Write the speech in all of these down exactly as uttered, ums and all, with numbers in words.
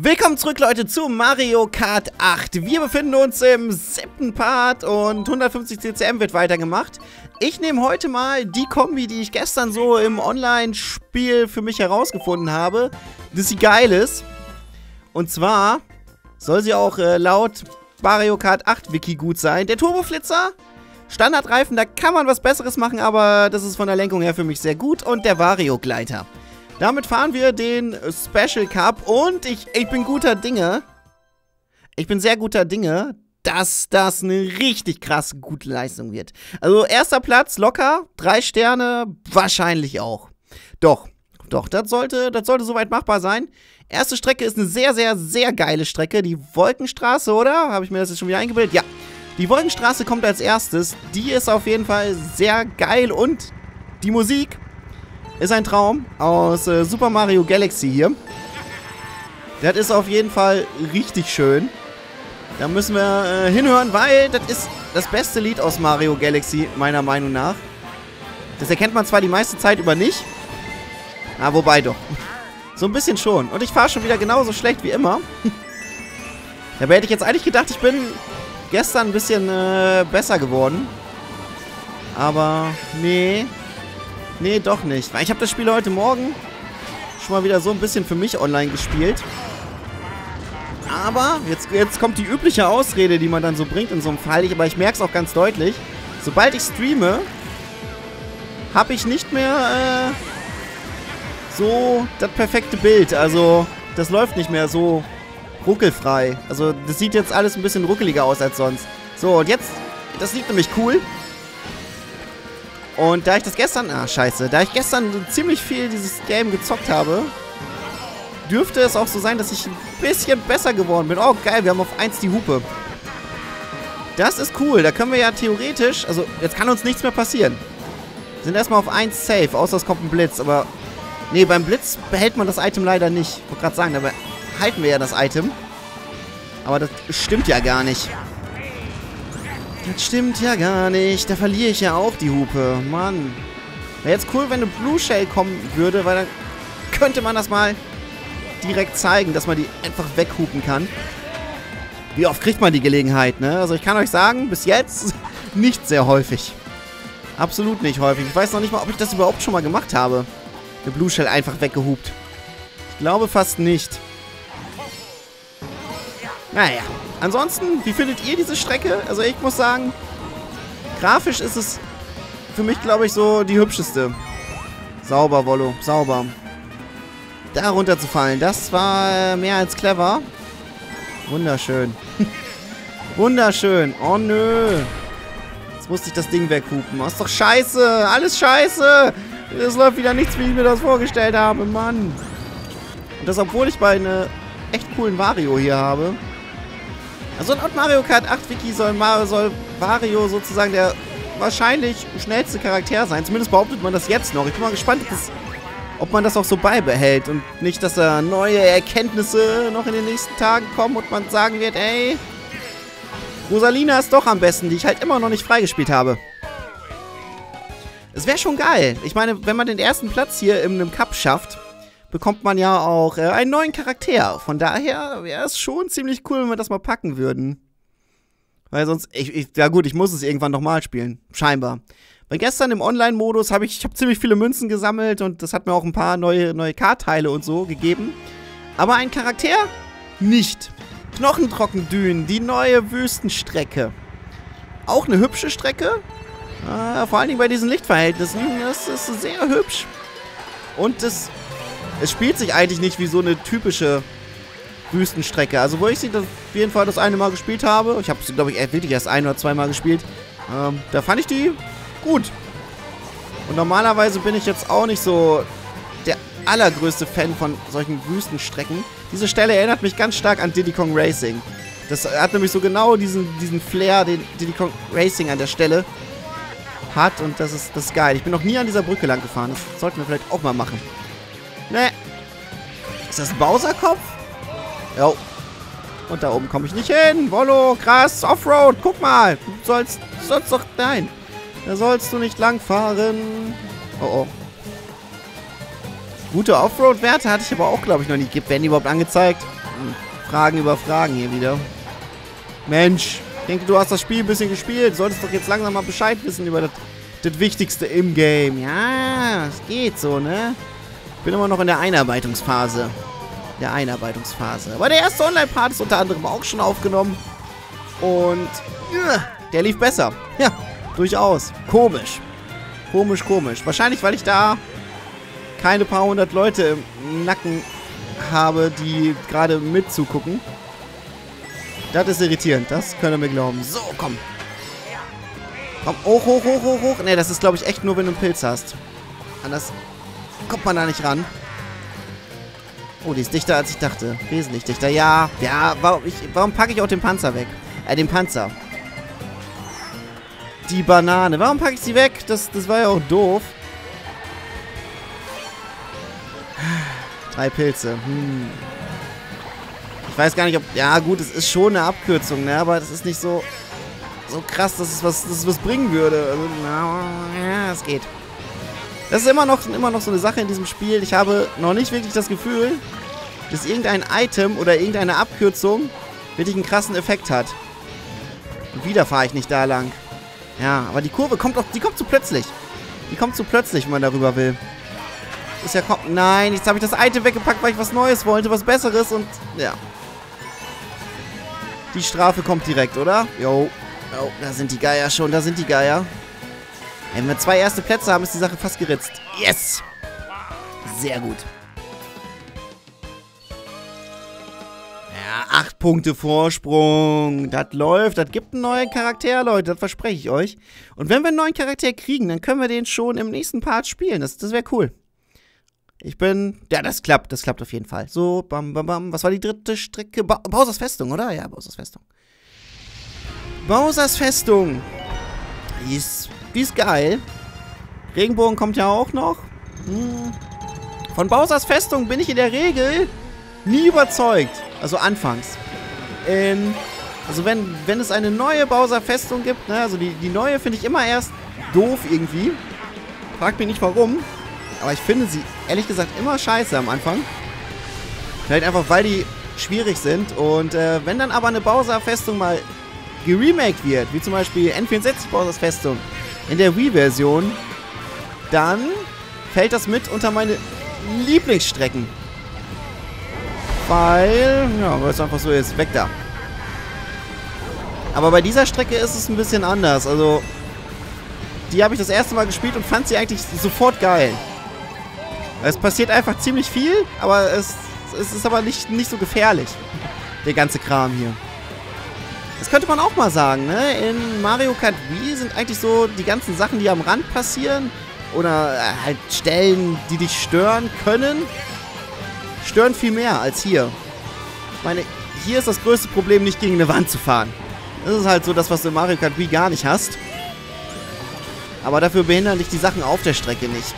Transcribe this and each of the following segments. Willkommen zurück, Leute, zu Mario Kart acht. Wir befinden uns im siebten Part und hundertfünfzig C C M wird weitergemacht. Ich nehme heute mal die Kombi, die ich gestern so im Online-Spiel für mich herausgefunden habe, dass sie geil ist. Und zwar soll sie auch äh, laut Mario Kart acht Wiki gut sein. Der Turboflitzer, Standardreifen, da kann man was Besseres machen, aber das ist von der Lenkung her für mich sehr gut. Und der Vario-Gleiter. Damit fahren wir den Special Cup und ich, ich bin guter Dinge, ich bin sehr guter Dinge, dass das eine richtig krass gute Leistung wird. Also erster Platz locker, drei Sterne wahrscheinlich auch. Doch, doch, das sollte, das sollte soweit machbar sein. Erste Strecke ist eine sehr, sehr, sehr geile Strecke, die Wolkenstraße, oder? Habe ich mir das jetzt schon wieder eingebildet? Ja, die Wolkenstraße kommt als erstes, die ist auf jeden Fall sehr geil und die Musik ist ein Traum aus äh, Super Mario Galaxy hier. Das ist auf jeden Fall richtig schön. Da müssen wir äh, hinhören, weil das ist das beste Lied aus Mario Galaxy, meiner Meinung nach. Das erkennt man zwar die meiste Zeit über nicht. Ah, wobei doch. So ein bisschen schon. Und ich fahre schon wieder genauso schlecht wie immer. Dabei hätte ich jetzt eigentlich gedacht, ich bin gestern ein bisschen äh, besser geworden. Aber nee... Nee, doch nicht. Ich habe das Spiel heute Morgen schon mal wieder so ein bisschen für mich online gespielt. Aber jetzt, jetzt kommt die übliche Ausrede, die man dann so bringt in so einem Fall. Ich, aber ich merke es auch ganz deutlich. Sobald ich streame, habe ich nicht mehr äh, so das perfekte Bild. Also das läuft nicht mehr so ruckelfrei. Also das sieht jetzt alles ein bisschen ruckeliger aus als sonst. So, und jetzt, das liegt nämlich cool. Und da ich das gestern... Ah, scheiße. Da ich gestern ziemlich viel dieses Game gezockt habe, dürfte es auch so sein, dass ich ein bisschen besser geworden bin. Oh, geil. Wir haben auf eins die Hupe. Das ist cool. Da können wir ja theoretisch... Also, jetzt kann uns nichts mehr passieren. Wir sind erstmal auf eins safe, außer es kommt ein Blitz. Aber... Nee, beim Blitz behält man das Item leider nicht. Ich wollte gerade sagen, dabei halten wir ja das Item. Aber das stimmt ja gar nicht. Das stimmt ja gar nicht. Da verliere ich ja auch die Hupe. Mann. Wäre jetzt cool, wenn eine Blue Shell kommen würde, weil dann könnte man das mal direkt zeigen, dass man die einfach weghupen kann. Wie oft kriegt man die Gelegenheit, ne? Also ich kann euch sagen, bis jetzt nicht sehr häufig. Absolut nicht häufig. Ich weiß noch nicht mal, ob ich das überhaupt schon mal gemacht habe. Eine Blue Shell einfach weggehupt. Ich glaube fast nicht. Naja. Ansonsten, wie findet ihr diese Strecke? Also ich muss sagen, grafisch ist es für mich, glaube ich, so die hübscheste. Sauber, Wollo, sauber. Da runterzufallen, das war mehr als clever. Wunderschön. Wunderschön. Oh, nö. Jetzt musste ich das Ding weghupen. Das ist doch scheiße. Alles scheiße. Es läuft wieder nichts, wie ich mir das vorgestellt habe, Mann. Und das, obwohl ich bei einem echt coolen Vario hier habe. Also laut Mario Kart acht Wiki soll, Mario, soll Vario sozusagen der wahrscheinlich schnellste Charakter sein. Zumindest behauptet man das jetzt noch. Ich bin mal gespannt, ob, das, ob man das auch so beibehält. Und nicht, dass da neue Erkenntnisse noch in den nächsten Tagen kommen und man sagen wird, ey, Rosalina ist doch am besten, die ich halt immer noch nicht freigespielt habe. Es wäre schon geil. Ich meine, wenn man den ersten Platz hier in einem Cup schafft, bekommt man ja auch äh, einen neuen Charakter. Von daher wäre es schon ziemlich cool, wenn wir das mal packen würden. Weil sonst, ich, ich, ja gut, ich muss es irgendwann nochmal spielen, scheinbar. Weil gestern im Online-Modus habe ich, ich hab ziemlich viele Münzen gesammelt und das hat mir auch ein paar neue, neue Kartteile und so gegeben. Aber einen Charakter? Nicht. Knochentrockendünen, die neue Wüstenstrecke. Auch eine hübsche Strecke. Äh, vor allen Dingen bei diesen Lichtverhältnissen. Das ist sehr hübsch. Und das... Es spielt sich eigentlich nicht wie so eine typische Wüstenstrecke. Also wo ich sie auf jeden Fall das eine Mal gespielt habe, ich habe sie, glaube ich, wirklich erst ein- oder zweimal gespielt, ähm, da fand ich die gut. Und normalerweise bin ich jetzt auch nicht so der allergrößte Fan von solchen Wüstenstrecken. Diese Stelle erinnert mich ganz stark an Diddy Kong Racing. Das hat nämlich so genau diesen, diesen Flair, den Diddy Kong Racing an der Stelle hat. Und das ist, das ist geil. Ich bin noch nie an dieser Brücke lang gefahren. Das sollten wir vielleicht auch mal machen. Ne. Ist das ein Bowser-Kopf? Jo. Und da oben komme ich nicht hin. Wollo, krass, Offroad. Guck mal. Du sollst, du sollst doch... Nein. Da sollst du nicht langfahren. Oh, oh. Gute Offroad-Werte hatte ich aber auch, glaube ich, noch nie. Gibt werden die überhaupt angezeigt? Fragen über Fragen hier wieder. Mensch, ich denke, du hast das Spiel ein bisschen gespielt. Solltest doch jetzt langsam mal Bescheid wissen über das, das Wichtigste im Game. Ja, es geht so, ne? Ich bin immer noch in der Einarbeitungsphase. Der Einarbeitungsphase. Aber der erste Online-Part ist unter anderem auch schon aufgenommen. Und ja, der lief besser. Ja, durchaus. Komisch. Komisch, komisch. Wahrscheinlich, weil ich da keine paar hundert Leute im Nacken habe, die gerade mitzugucken. Das ist irritierend. Das könnt ihr mir glauben. So, komm. Komm, hoch, hoch, hoch, hoch, hoch. Ne, das ist, glaube ich, echt nur, wenn du einen Pilz hast. Anders kommt man da nicht ran. Oh, die ist dichter, als ich dachte. Wesentlich dichter. Ja, ja. Warum, ich, warum packe ich auch den Panzer weg? Äh, den Panzer. Die Banane. Warum packe ich sie weg? Das, das war ja auch doof. Drei Pilze. Hm. Ich weiß gar nicht, ob... Ja, gut, es ist schon eine Abkürzung, ne? Aber das ist nicht so... So krass, dass es was, dass es was bringen würde. Also, ja, es geht. Das ist immer noch, immer noch so eine Sache in diesem Spiel. Ich habe noch nicht wirklich das Gefühl, dass irgendein Item oder irgendeine Abkürzung wirklich einen krassen Effekt hat. Und wieder fahre ich nicht da lang. Ja, aber die Kurve kommt doch, die kommt zu plötzlich. Die kommt zu plötzlich, wenn man darüber will. Ist ja kommt. Nein, jetzt habe ich das Item weggepackt, weil ich was Neues wollte, was Besseres und ja. Die Strafe kommt direkt, oder? Jo. Oh, da sind die Geier schon, da sind die Geier. Wenn wir zwei erste Plätze haben, ist die Sache fast geritzt. Yes! Sehr gut. Ja, acht Punkte Vorsprung. Das läuft, das gibt einen neuen Charakter, Leute, das verspreche ich euch. Und wenn wir einen neuen Charakter kriegen, dann können wir den schon im nächsten Part spielen. Das, das wäre cool. Ich bin... Ja, das klappt, das klappt auf jeden Fall. So, bam, bam, bam. Was war die dritte Strecke? Ba- Bowsers Festung, oder? Ja, Bowsers Festung. Bowsers Festung. Die ist, die ist geil. Regenbogen kommt ja auch noch. Hm. Von Bowsers Festung bin ich in der Regel nie überzeugt. Also anfangs. Ähm, also wenn, wenn es eine neue Bowser Festung gibt, ne, also die, die neue finde ich immer erst doof irgendwie. Fragt mich nicht warum. Aber ich finde sie ehrlich gesagt immer scheiße am Anfang. Vielleicht einfach, weil die schwierig sind. Und äh, wenn dann aber eine Bowser Festung mal geremaked wird, wie zum Beispiel N vierundsechzig-Bowsers-Festung in der Wii-Version, dann fällt das mit unter meine Lieblingsstrecken. Weil, ja, weil es einfach so ist, weg da. Aber bei dieser Strecke ist es ein bisschen anders. Also, die habe ich das erste Mal gespielt und fand sie eigentlich sofort geil. Es passiert einfach ziemlich viel, aber es, es ist aber nicht, nicht so gefährlich, der ganze Kram hier. Das könnte man auch mal sagen, ne? In Mario Kart Wii sind eigentlich so die ganzen Sachen, die am Rand passieren oder halt Stellen, die dich stören können, stören viel mehr als hier. Ich meine, hier ist das größte Problem, nicht gegen eine Wand zu fahren. Das ist halt so das, was du in Mario Kart Wii gar nicht hast. Aber dafür behindern dich die Sachen auf der Strecke nicht.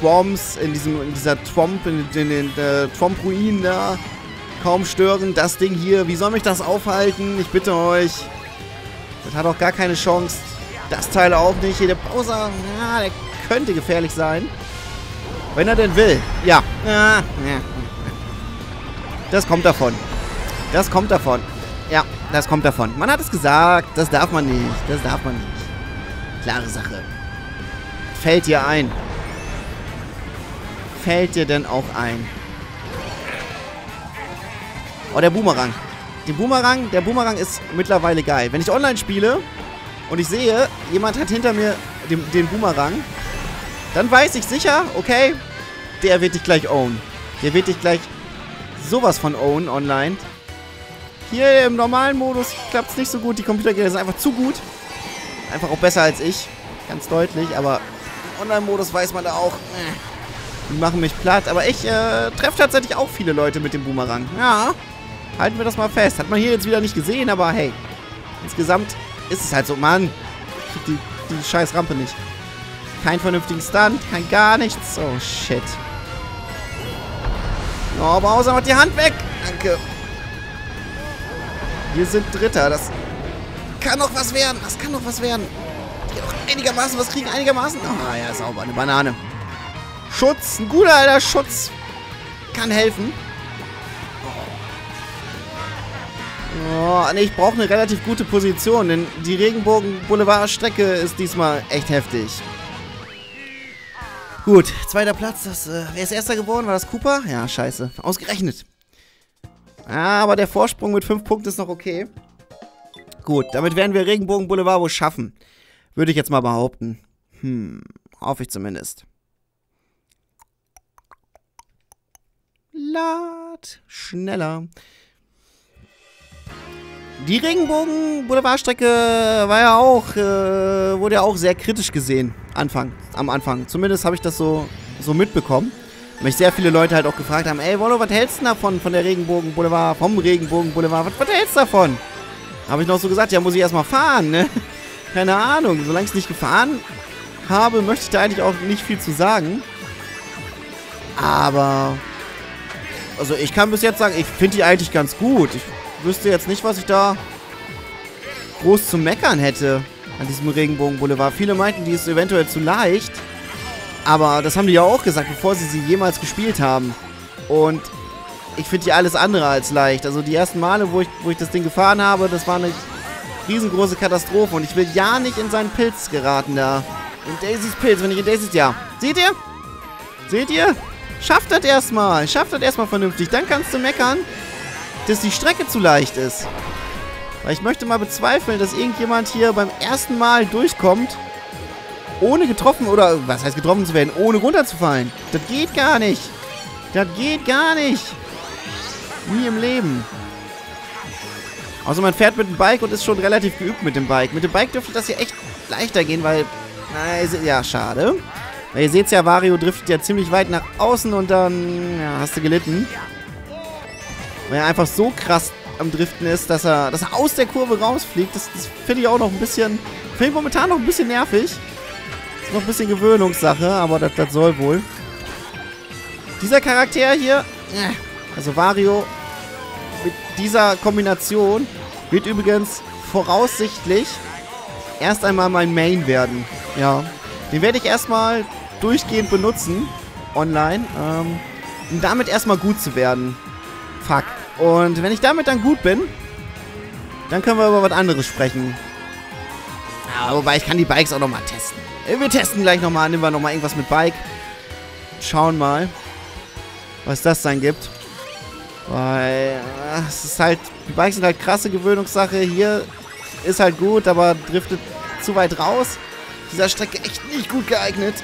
Tromps, in, diesem, in dieser Tromp, in den Tromp-Ruinen da, kaum stören, das Ding hier. Wie soll mich das aufhalten? Ich bitte euch. Das hat auch gar keine Chance. Das Teil auch nicht. Hier der Bowser, ja, der könnte gefährlich sein. Wenn er denn will. Ja. Das kommt davon. Das kommt davon. Ja, das kommt davon. Man hat es gesagt. Das darf man nicht. Das darf man nicht. Klare Sache. Fällt dir ein? Fällt dir denn auch ein? Oh, der Boomerang. Den Boomerang, der Boomerang ist mittlerweile geil. Wenn ich online spiele und ich sehe, jemand hat hinter mir den, den Boomerang, dann weiß ich sicher, okay, der wird dich gleich own. Der wird dich gleich sowas von own online. Hier im normalen Modus klappt es nicht so gut. Die Computergame ist einfach zu gut. Einfach auch besser als ich. Ganz deutlich, aber im Online-Modus weiß man da auch... Die machen mich platt. Aber ich äh, treffe tatsächlich auch viele Leute mit dem Boomerang. Ja. Halten wir das mal fest. Hat man hier jetzt wieder nicht gesehen, aber hey. Insgesamt ist es halt so, Mann. Ich krieg die, die scheiß Rampe nicht. Kein vernünftigen Stunt, kein gar nichts. Oh, shit. Oh, Bowser, macht die Hand weg. Danke. Wir sind Dritter. Das kann noch was werden. Das kann noch was werden. Die auch einigermaßen was kriegen, einigermaßen. Ah, ja, sauber. Eine Banane. Schutz. Ein guter alter Schutz. Kann helfen. Oh, nee, ich brauche eine relativ gute Position, denn die Regenbogen-Boulevard-Strecke ist diesmal echt heftig. Gut, zweiter Platz. Das, äh, wer ist erster geworden? War das Cooper? Ja, scheiße. Ausgerechnet. Ah, aber der Vorsprung mit fünf Punkten ist noch okay. Gut, damit werden wir Regenbogen-Boulevard wohl schaffen. Würde ich jetzt mal behaupten. Hm, hoffe ich zumindest. Lad schneller. Die Regenbogen-Boulevardstrecke war ja auch, äh, wurde ja auch sehr kritisch gesehen Anfang, am Anfang. Zumindest habe ich das so, so mitbekommen. Mich sehr viele Leute halt auch gefragt haben, ey Wollo, was hältst du davon von der Regenbogen-Boulevard, vom Regenbogen-Boulevard, was, was hältst du davon? Habe ich noch so gesagt, ja, muss ich erstmal fahren, ne? Keine Ahnung, solange ich es nicht gefahren habe, möchte ich da eigentlich auch nicht viel zu sagen. Aber, also ich kann bis jetzt sagen, ich finde die eigentlich ganz gut. Ich wüsste jetzt nicht, was ich da groß zu meckern hätte an diesem Regenbogen-Boulevard. Viele meinten, die ist eventuell zu leicht, aber das haben die ja auch gesagt, bevor sie sie jemals gespielt haben. Und ich finde die alles andere als leicht. Also die ersten Male, wo ich, wo ich das Ding gefahren habe, das war eine riesengroße Katastrophe. Und ich will ja nicht in seinen Pilz geraten da. In Daisys Pilz, wenn ich in Daisys... Ja, seht ihr? Seht ihr? Schafft das erstmal. Schafft das erstmal vernünftig. Dann kannst du meckern, dass die Strecke zu leicht ist. Weil ich möchte mal bezweifeln, dass irgendjemand hier beim ersten Mal durchkommt, ohne getroffen oder, was heißt getroffen zu werden, ohne runterzufallen. Das geht gar nicht. Das geht gar nicht. Nie im Leben. Also man fährt mit dem Bike und ist schon relativ geübt mit dem Bike. Mit dem Bike dürfte das ja echt leichter gehen, weil, na, ja, schade. Weil ihr seht ja, Vario driftet ja ziemlich weit nach außen und dann, ja, hast du gelitten. Weil er einfach so krass am Driften ist, dass er, dass er aus der Kurve rausfliegt. Das, das finde ich auch noch ein bisschen, finde ich momentan noch ein bisschen nervig. Ist noch ein bisschen Gewöhnungssache, aber das, das soll wohl. Dieser Charakter hier, also Vario, mit dieser Kombination wird übrigens voraussichtlich erst einmal mein Main werden. Ja, den werde ich erstmal durchgehend benutzen, online, ähm, um damit erstmal gut zu werden. Fuck. Und wenn ich damit dann gut bin, dann können wir über was anderes sprechen. Ja, wobei, ich kann die Bikes auch nochmal testen. Wir testen gleich nochmal, nehmen wir nochmal irgendwas mit Bike. Schauen mal, was das dann gibt. Weil, ach, es ist halt, die Bikes sind halt krasse Gewöhnungssache. Hier ist halt gut, aber driftet zu weit raus. Dieser Strecke echt nicht gut geeignet.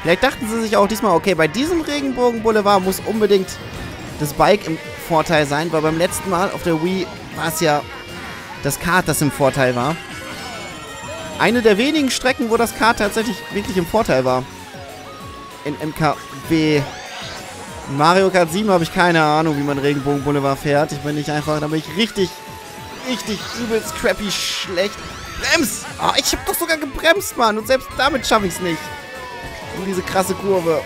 Vielleicht dachten sie sich auch diesmal, okay, bei diesem Regenbogen-Boulevard muss unbedingt das Bike im Vorteil sein, weil beim letzten Mal auf der Wii war es ja das Kart, das im Vorteil war. Eine der wenigen Strecken, wo das Kart tatsächlich wirklich im Vorteil war. In M K B. In Mario Kart sieben habe ich keine Ahnung, wie man Regenbogen-Boulevard fährt. Ich bin nicht einfach, da bin ich richtig, richtig übelst crappy schlecht. Brems! Oh, ich habe doch sogar gebremst, Mann. Und selbst damit schaffe ich es nicht. Um diese krasse Kurve.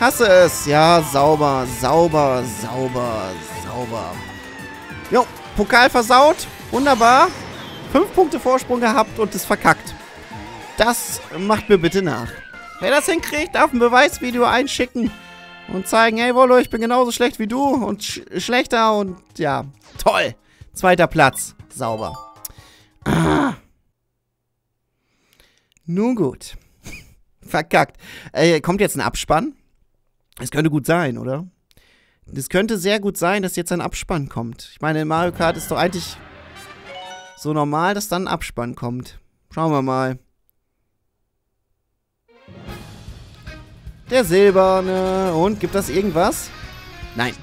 Hasse es. Ja, sauber, sauber, sauber, sauber. Jo, Pokal versaut. Wunderbar. Fünf Punkte Vorsprung gehabt und es verkackt. Das macht mir bitte nach. Wer das hinkriegt, darf ein Beweisvideo einschicken und zeigen, hey Wollo, ich bin genauso schlecht wie du und sch schlechter und ja, toll. Zweiter Platz. Sauber. Ah. Nun gut. Verkackt. Äh, kommt jetzt ein Abspann? Es könnte gut sein, oder? Es könnte sehr gut sein, dass jetzt ein Abspann kommt. Ich meine, in Mario Kart ist doch eigentlich so normal, dass dann ein Abspann kommt. Schauen wir mal. Der silberne. Und, gibt das irgendwas? Nein.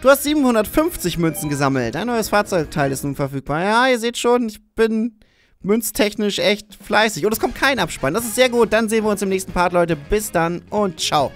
Du hast siebenhundertfünfzig Münzen gesammelt. Dein neues Fahrzeugteil ist nun verfügbar. Ja, ihr seht schon, ich bin münztechnisch echt fleißig. Und es kommt kein Abspann. Das ist sehr gut. Dann sehen wir uns im nächsten Part, Leute. Bis dann und ciao.